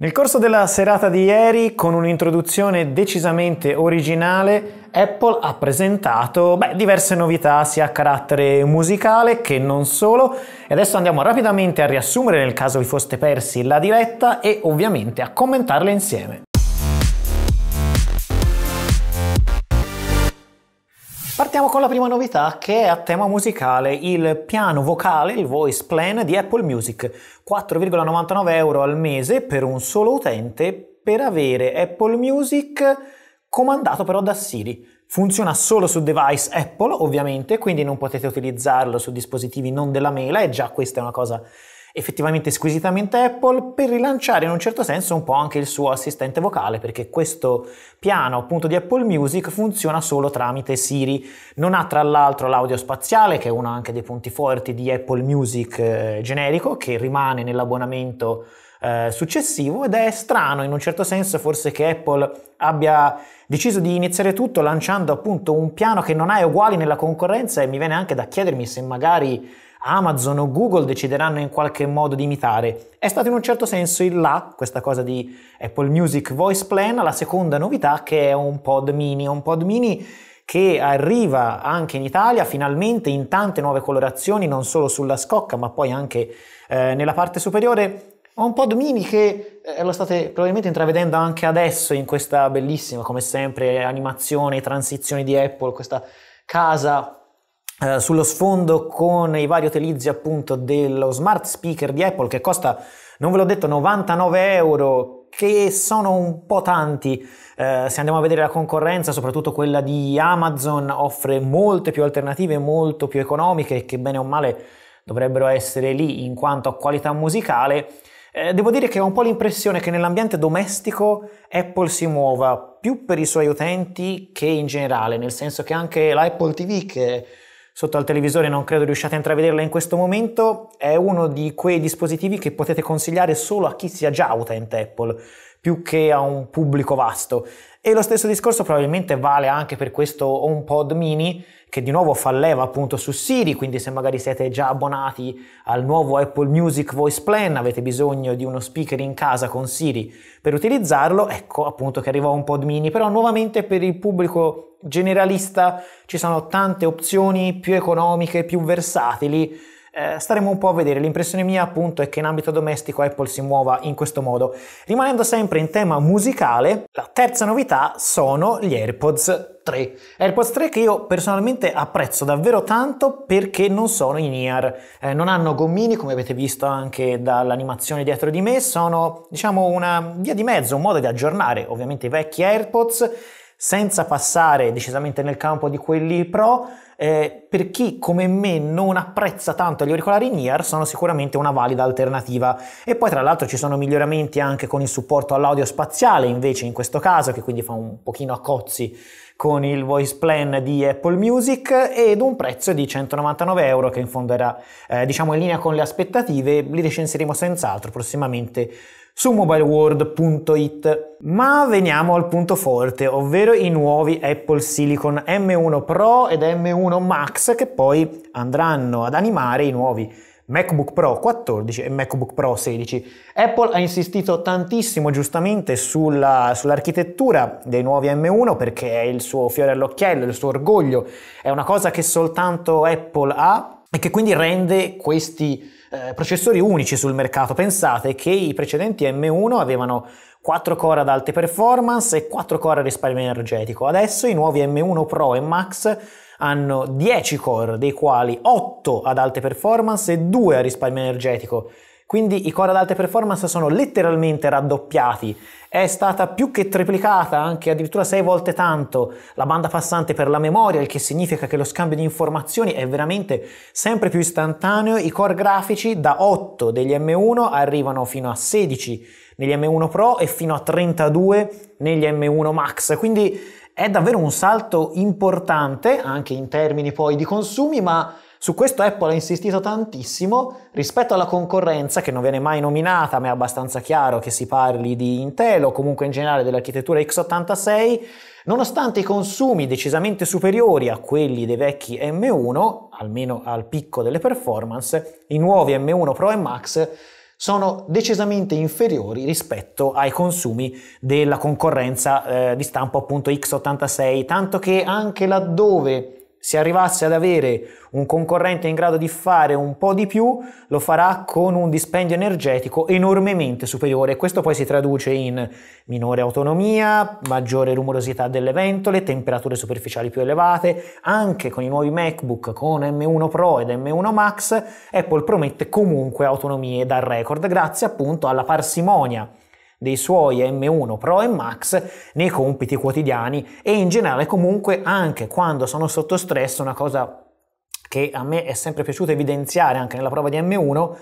Nel corso della serata di ieri, con un'introduzione decisamente originale, Apple ha presentato diverse novità sia a carattere musicale che non solo, e adesso andiamo rapidamente a riassumere nel caso vi foste persi la diretta e ovviamente a commentarle insieme. Partiamo con la prima novità, che è a tema musicale, il piano vocale, il Voice Plan di Apple Music. 4,99 euro al mese per un solo utente per avere Apple Music comandato però da Siri. Funziona solo su device Apple ovviamente, quindi non potete utilizzarlo su dispositivi non della mela, e già questa è una cosa effettivamente squisitamente Apple, per rilanciare in un certo senso un po' anche il suo assistente vocale, perché questo piano appunto di Apple Music funziona solo tramite Siri. Non ha tra l'altro l'audio spaziale, che è uno anche dei punti forti di Apple Music generico, che rimane nell'abbonamento successivo, ed è strano in un certo senso forse che Apple abbia deciso di iniziare tutto lanciando appunto un piano che non ha uguali nella concorrenza, e mi viene anche da chiedermi se magari Amazon o Google decideranno in qualche modo di imitare. È stato in un certo senso il là, questa cosa di Apple Music Voice Plan, la seconda novità, che è HomePod Mini che arriva anche in Italia finalmente in tante nuove colorazioni, non solo sulla scocca ma poi anche nella parte superiore. HomePod Mini che lo state probabilmente intravedendo anche adesso in questa bellissima, come sempre, animazione, transizioni di Apple, questa casa sullo sfondo con i vari utilizzi appunto dello smart speaker di Apple, che costa, non ve l'ho detto, 99 euro, che sono un po' tanti. Se andiamo a vedere la concorrenza, soprattutto quella di Amazon, offre molte più alternative, molto più economiche, che bene o male dovrebbero essere lì in quanto a qualità musicale. Devo dire che ho un po' l'impressione che nell'ambiente domestico Apple si muova più per i suoi utenti che in generale, nel senso che anche l'Apple TV, che sotto al televisore non credo riusciate a intravederla in questo momento, è uno di quei dispositivi che potete consigliare solo a chi sia già utente Apple, più che a un pubblico vasto. E lo stesso discorso probabilmente vale anche per questo HomePod Mini, che di nuovo fa leva appunto su Siri, quindi se magari siete già abbonati al nuovo Apple Music Voice Plan, avete bisogno di uno speaker in casa con Siri per utilizzarlo, ecco appunto che arriva HomePod Mini, però nuovamente per il pubblico generalista. Ci sono tante opzioni più economiche, più versatili, staremo un po' a vedere. L'impressione mia appunto è che in ambito domestico Apple si muova in questo modo. Rimanendo sempre in tema musicale, la terza novità sono gli AirPods 3, che io personalmente apprezzo davvero tanto perché non sono in-ear, non hanno gommini, come avete visto anche dall'animazione dietro di me. Sono, diciamo, una via di mezzo, un modo di aggiornare ovviamente i vecchi AirPods senza passare decisamente nel campo di quelli pro. Per chi come me non apprezza tanto gli auricolari in-ear, sono sicuramente una valida alternativa. E poi tra l'altro ci sono miglioramenti anche con il supporto all'audio spaziale invece in questo caso, che quindi fa un pochino a cozzi con il Voice Plan di Apple Music, ed un prezzo di 199 euro, che in fondo era diciamo in linea con le aspettative. Li recensiremo senz'altro prossimamente su mobileworld.it. Ma veniamo al punto forte, ovvero i nuovi Apple Silicon M1 Pro ed M1 Max, che poi andranno ad animare i nuovi MacBook Pro 14 e MacBook Pro 16. Apple ha insistito tantissimo, giustamente, sull'architettura dei nuovi M1, perché è il suo fiore all'occhiello, il suo orgoglio, è una cosa che soltanto Apple ha, e che quindi rende questi processori unici sul mercato. Pensate che i precedenti M1 avevano 4 core ad alte performance e 4 core a risparmio energetico. Adesso i nuovi M1 Pro e Max hanno 10 core, dei quali 8 ad alte performance e 2 a risparmio energetico. Quindi i core ad alte performance sono letteralmente raddoppiati. È stata più che triplicata, anche addirittura 6 volte tanto, la banda passante per la memoria, il che significa che lo scambio di informazioni è veramente sempre più istantaneo. I core grafici da 8 degli M1 arrivano fino a 16 negli M1 Pro e fino a 32 negli M1 Max. Quindi è davvero un salto importante anche in termini poi di consumi, ma su questo Apple ha insistito tantissimo rispetto alla concorrenza, che non viene mai nominata, ma è abbastanza chiaro che si parli di Intel o comunque in generale dell'architettura x86, nonostante i consumi decisamente superiori a quelli dei vecchi M1, almeno al picco delle performance. I nuovi M1 Pro e Max sono decisamente inferiori rispetto ai consumi della concorrenza di stampo appunto x86, tanto che anche laddove si arrivasse ad avere un concorrente in grado di fare un po' di più, lo farà con un dispendio energetico enormemente superiore. Questo poi si traduce in minore autonomia, maggiore rumorosità delle ventole, temperature superficiali più elevate. Anche con i nuovi MacBook con M1 Pro ed M1 Max, Apple promette comunque autonomie da record, grazie appunto alla parsimonia dei suoi M1 Pro e Max nei compiti quotidiani e in generale comunque anche quando sono sotto stress. Una cosa che a me è sempre piaciuto evidenziare anche nella prova di M1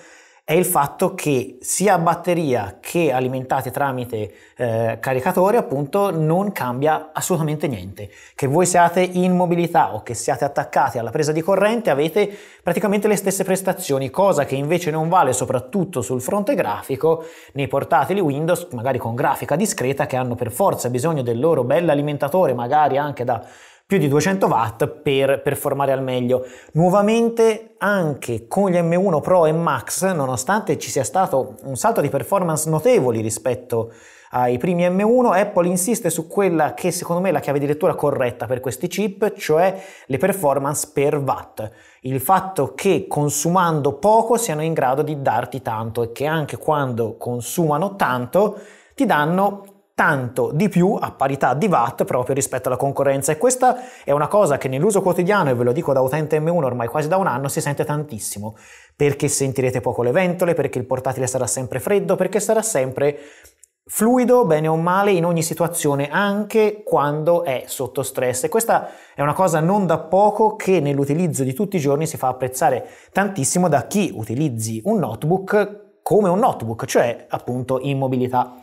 è il fatto che sia a batteria che alimentate tramite caricatore appunto non cambia assolutamente niente. Che voi siate in mobilità o che siate attaccati alla presa di corrente avete praticamente le stesse prestazioni, cosa che invece non vale soprattutto sul fronte grafico nei portatili Windows, magari con grafica discreta, che hanno per forza bisogno del loro bell'alimentatore, magari anche da più di 200 watt per performare al meglio. Nuovamente anche con gli M1 Pro e Max, nonostante ci sia stato un salto di performance notevoli rispetto ai primi M1, Apple insiste su quella che secondo me è la chiave di lettura corretta per questi chip, cioè le performance per watt. Il fatto che consumando poco siano in grado di darti tanto e che anche quando consumano tanto ti danno tanto di più a parità di watt proprio rispetto alla concorrenza. E questa è una cosa che nell'uso quotidiano, e ve lo dico da utente M1 ormai quasi da un anno, si sente tantissimo, perché sentirete poco le ventole, perché il portatile sarà sempre freddo, perché sarà sempre fluido bene o male in ogni situazione, anche quando è sotto stress. E questa è una cosa non da poco che nell'utilizzo di tutti i giorni si fa apprezzare tantissimo da chi utilizzi un notebook come un notebook, cioè appunto in mobilità.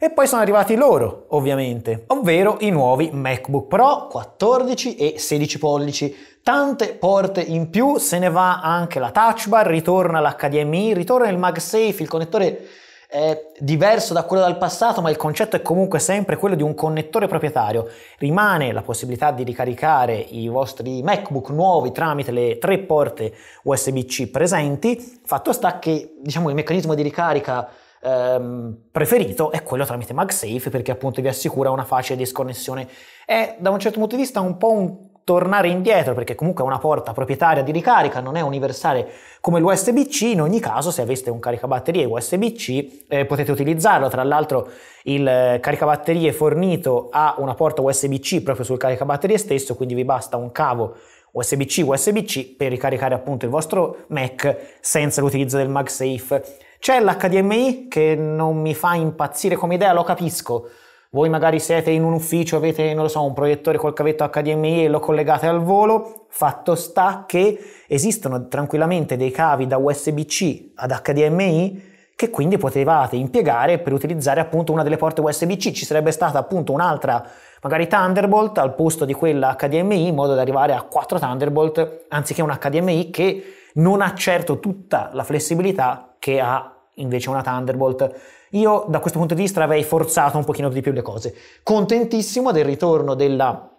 E poi sono arrivati loro, ovviamente, ovvero i nuovi MacBook Pro 14 e 16 pollici. Tante porte in più, se ne va anche la Touch Bar, ritorna l'HDMI, ritorna il MagSafe, il connettore è diverso da quello del passato, ma il concetto è comunque sempre quello di un connettore proprietario. Rimane la possibilità di ricaricare i vostri MacBook nuovi tramite le 3 porte USB-C presenti. Fatto sta che, diciamo, il meccanismo di ricarica preferito è quello tramite MagSafe, perché appunto vi assicura una facile disconnessione. È da un certo punto di vista un po' un tornare indietro, perché comunque è una porta proprietaria di ricarica, non è universale come l'USB-C. In ogni caso, se aveste un caricabatterie USB-C potete utilizzarlo. Tra l'altro il caricabatterie fornito ha una porta USB-C proprio sul caricabatterie stesso, quindi vi basta un cavo USB-C per ricaricare appunto il vostro Mac senza l'utilizzo del MagSafe. C'è l'HDMI che non mi fa impazzire come idea, lo capisco. Voi magari siete in un ufficio, avete, non lo so, un proiettore col cavetto HDMI e lo collegate al volo. Fatto sta che esistono tranquillamente dei cavi da USB-C ad HDMI che quindi potevate impiegare per utilizzare appunto una delle porte USB-C. Ci sarebbe stata appunto un'altra, magari Thunderbolt, al posto di quella HDMI, in modo da arrivare a 4 Thunderbolt anziché un HDMI che non ha certo tutta la flessibilità che ha invece una Thunderbolt. Io da questo punto di vista avrei forzato un pochino di più le cose. Contentissimo del ritorno della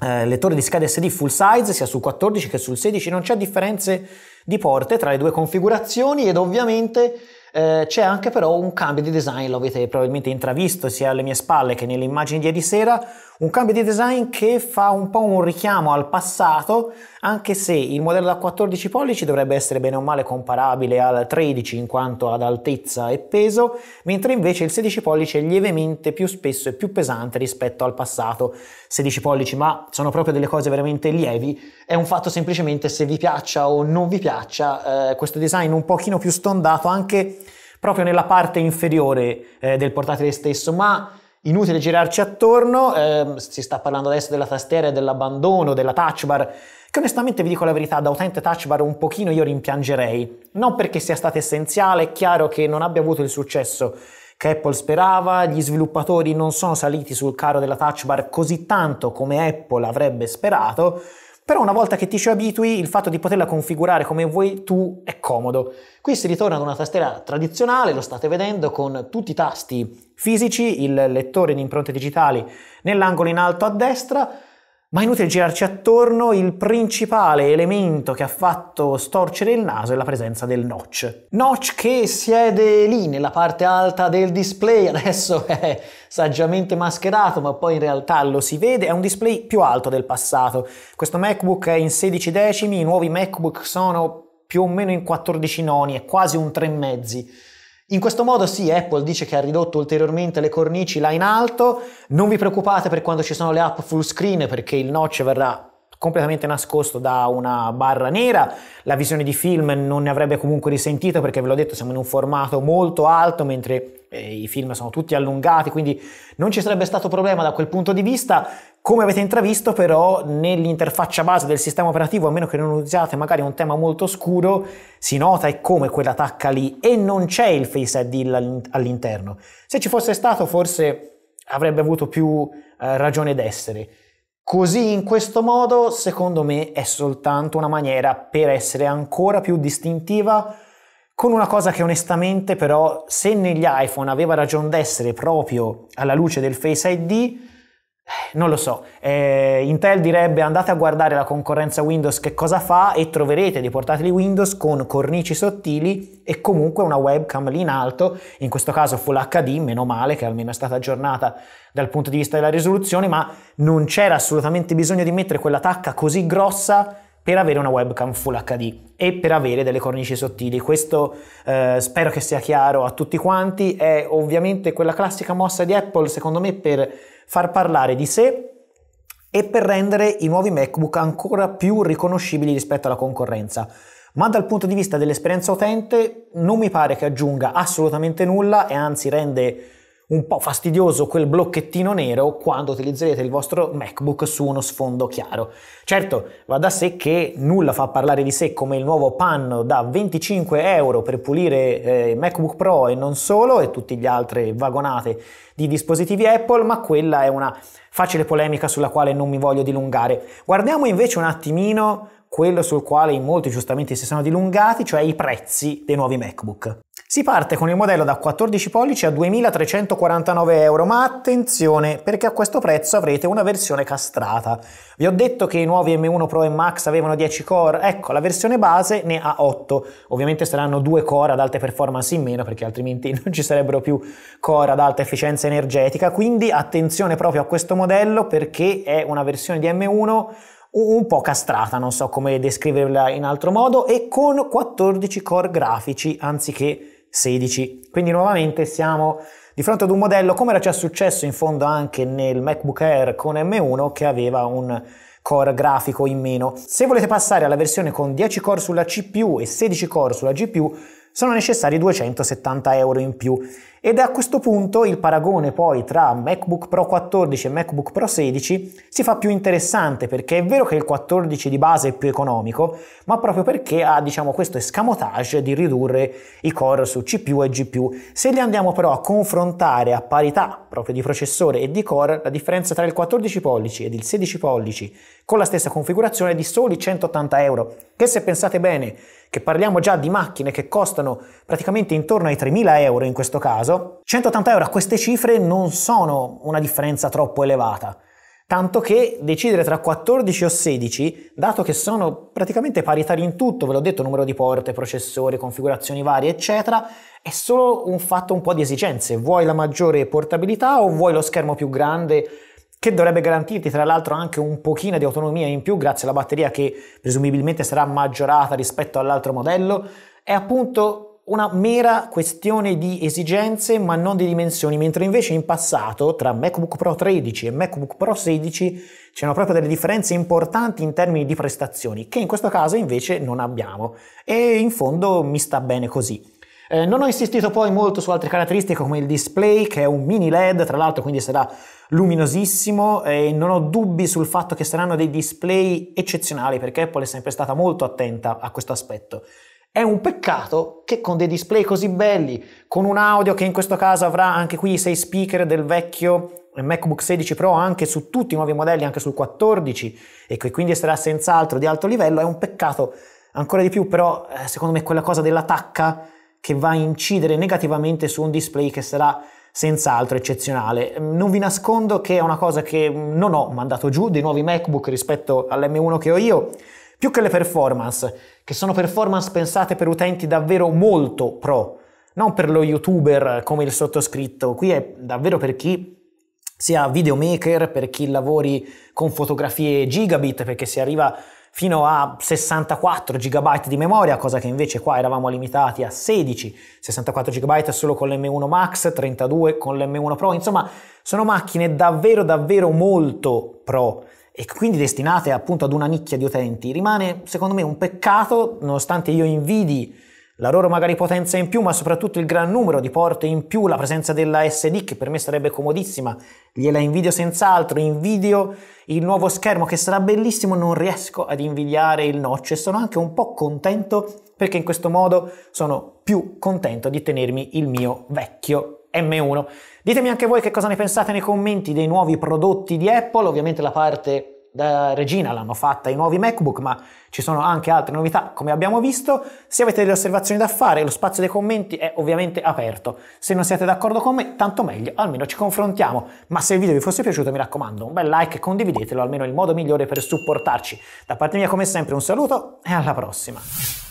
lettore di schede SD full size sia sul 14 che sul 16, non c'è differenze di porte tra le due configurazioni ed ovviamente c'è anche però un cambio di design, lo avete probabilmente intravisto sia alle mie spalle che nelle immagini di ieri sera, un cambio di design che fa un po' un richiamo al passato, anche se il modello da 14 pollici dovrebbe essere bene o male comparabile al 13 in quanto ad altezza e peso, mentre invece il 16 pollici è lievemente più spesso e più pesante rispetto al passato. 16 pollici, ma sono proprio delle cose veramente lievi, è un fatto semplicemente se vi piaccia o non vi piaccia questo design un pochino più stondato anche proprio nella parte inferiore del portatile stesso, ma inutile girarci attorno. Si sta parlando adesso della tastiera e dell'abbandono della Touch Bar, che onestamente vi dico la verità, da utente Touch Bar un pochino io rimpiangerei, non perché sia stata essenziale, è chiaro che non abbia avuto il successo che Apple sperava, gli sviluppatori non sono saliti sul carro della Touch Bar così tanto come Apple avrebbe sperato, però una volta che ti ci abitui il fatto di poterla configurare come vuoi tu è comodo. Qui si ritorna ad una tastiera tradizionale, lo state vedendo, con tutti i tasti fisici, il lettore di impronte digitali nell'angolo in alto a destra, Ma inutile girarci attorno, il principale elemento che ha fatto storcere il naso è la presenza del notch. Notch che siede lì nella parte alta del display, adesso è saggiamente mascherato ma poi in realtà lo si vede, è un display più alto del passato. Questo MacBook è in 16 decimi, i nuovi MacBook sono più o meno in 14 noni, è quasi un 3,5. In questo modo sì, Apple dice che ha ridotto ulteriormente le cornici là in alto, non vi preoccupate per quando ci sono le app full screen perché il notch verrà completamente nascosto da una barra nera, la visione di film non ne avrebbe comunque risentito perché ve l'ho detto siamo in un formato molto alto mentre i film sono tutti allungati, quindi non ci sarebbe stato problema da quel punto di vista. Come avete intravisto però nell'interfaccia base del sistema operativo, a meno che non usiate magari un tema molto scuro, si nota e come quella tacca lì e non c'è il Face ID all'interno. Se ci fosse stato forse avrebbe avuto più ragione d'essere. Così in questo modo secondo me è soltanto una maniera per essere ancora più distintiva con una cosa che onestamente però se negli iPhone aveva ragione d'essere proprio alla luce del Face ID, non lo so, Intel direbbe andate a guardare la concorrenza Windows che cosa fa e troverete dei portatili Windows con cornici sottili e comunque una webcam lì in alto, in questo caso Full HD, meno male che almeno è stata aggiornata dal punto di vista della risoluzione, ma non c'era assolutamente bisogno di mettere quella tacca così grossa per avere una webcam Full HD e per avere delle cornici sottili. Questo spero che sia chiaro a tutti quanti, è ovviamente quella classica mossa di Apple secondo me per far parlare di sé e per rendere i nuovi MacBook ancora più riconoscibili rispetto alla concorrenza, ma dal punto di vista dell'esperienza utente non mi pare che aggiunga assolutamente nulla e anzi rende un po' fastidioso quel blocchettino nero quando utilizzerete il vostro MacBook su uno sfondo chiaro. Certo, va da sé che nulla fa parlare di sé come il nuovo panno da 25 € per pulire MacBook Pro e non solo e tutti gli altri vagonate di dispositivi Apple, ma quella è una facile polemica sulla quale non mi voglio dilungare. Guardiamo invece un attimino quello sul quale in molti giustamente si sono dilungati, cioè i prezzi dei nuovi MacBook. Si parte con il modello da 14 pollici a 2.349 €, ma attenzione perché a questo prezzo avrete una versione castrata. Vi ho detto che i nuovi M1 Pro e Max avevano 10 core, ecco la versione base ne ha 8, ovviamente saranno 2 core ad alte performance in meno perché altrimenti non ci sarebbero più core ad alta efficienza energetica, quindi attenzione proprio a questo modello perché è una versione di M1 un po' castrata, non so come descriverla in altro modo, e con 14 core grafici anziché 16. Quindi nuovamente siamo di fronte ad un modello, come era già successo in fondo anche nel MacBook Air con M1, che aveva un core grafico in meno. Se volete passare alla versione con 10 core sulla CPU e 16 core sulla GPU, sono necessari 270 € in più. Ed a questo punto il paragone poi tra MacBook Pro 14 e MacBook Pro 16 si fa più interessante perché è vero che il 14 di base è più economico, ma proprio perché ha diciamo questo escamotage di ridurre i core su CPU e GPU. Se li andiamo però a confrontare a parità proprio di processore e di core, la differenza tra il 14 pollici ed il 16 pollici con la stessa configurazione è di soli 180 €, che se pensate bene che parliamo già di macchine che costano praticamente intorno ai 3.000 € in questo caso, 180 € a queste cifre non sono una differenza troppo elevata, tanto che decidere tra 14 o 16, dato che sono praticamente paritari in tutto, ve l'ho detto, numero di porte, processori, configurazioni varie, eccetera, è solo un fatto un po' di esigenze. Vuoi la maggiore portabilità o vuoi lo schermo più grande, che dovrebbe garantirti tra l'altro anche un pochino di autonomia in più grazie alla batteria che presumibilmente sarà maggiorata rispetto all'altro modello? È appunto una mera questione di esigenze ma non di dimensioni, mentre invece in passato tra MacBook Pro 13 e MacBook Pro 16 c'erano proprio delle differenze importanti in termini di prestazioni che in questo caso invece non abbiamo e in fondo mi sta bene così. Non ho insistito poi molto su altre caratteristiche come il display che è un mini LED tra l'altro, quindi sarà luminosissimo e non ho dubbi sul fatto che saranno dei display eccezionali perché Apple è sempre stata molto attenta a questo aspetto. È un peccato che con dei display così belli, con un audio che in questo caso avrà anche qui i 6 speaker del vecchio MacBook 16 Pro anche su tutti i nuovi modelli, anche sul 14 e che quindi sarà senz'altro di alto livello, è un peccato ancora di più però secondo me quella cosa della tacca che va a incidere negativamente su un display che sarà senz'altro eccezionale. Non vi nascondo che è una cosa che non ho mandato giù dei nuovi MacBook rispetto all'M1 che ho io, più che le performance, che sono performance pensate per utenti davvero molto pro, non per lo YouTuber come il sottoscritto. Qui è davvero per chi sia videomaker, per chi lavori con fotografie gigabit, perché si arriva fino a 64 GB di memoria, cosa che invece qua eravamo limitati a 16, 64 GB solo con l'M1 Max, 32 con l'M1 Pro, insomma sono macchine davvero molto pro e quindi destinate appunto ad una nicchia di utenti. Rimane secondo me un peccato, nonostante io invidi la loro magari potenza in più, ma soprattutto il gran numero di porte in più, la presenza della SD che per me sarebbe comodissima, gliela invidio senz'altro, invidio il nuovo schermo che sarà bellissimo, non riesco ad invidiare il notch e sono anche un po' contento perché in questo modo sono più contento di tenermi il mio vecchio M1. Ditemi anche voi che cosa ne pensate nei commenti dei nuovi prodotti di Apple, ovviamente la parte da regina l'hanno fatta i nuovi MacBook, ma ci sono anche altre novità come abbiamo visto. Se avete delle osservazioni da fare, lo spazio dei commenti è ovviamente aperto. Se non siete d'accordo con me, tanto meglio, almeno ci confrontiamo. Ma se il video vi fosse piaciuto, mi raccomando, un bel like e condividetelo, almeno è il modo migliore per supportarci. Da parte mia, come sempre, un saluto e alla prossima.